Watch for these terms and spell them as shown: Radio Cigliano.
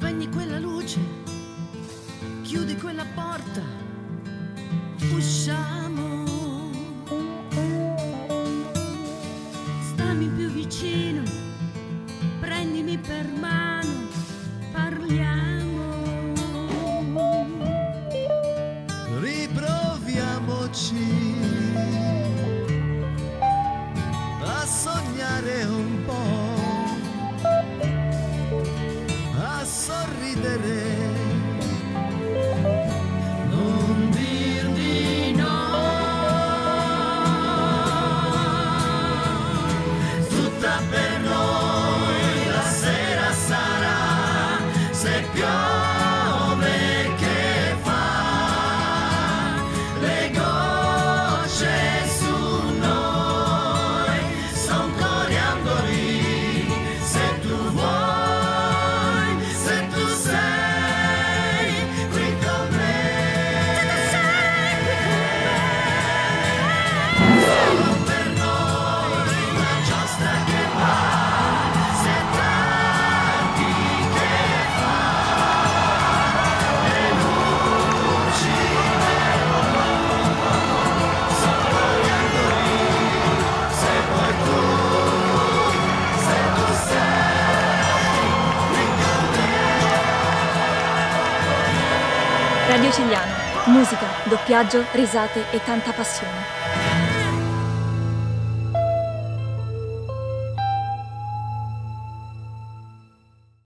Spegni quella luce, chiudi quella porta, usciamo. Stammi più vicino, prendimi per mano, parliamo. Riproviamoci a sognare un po', sorridere, non dir di no, tutta per noi la sera sarà, se piove che fa, le gocce su noi son coriandoli, se tu vuoi. Radio Cigliano, musica, doppiaggio, risate e tanta passione.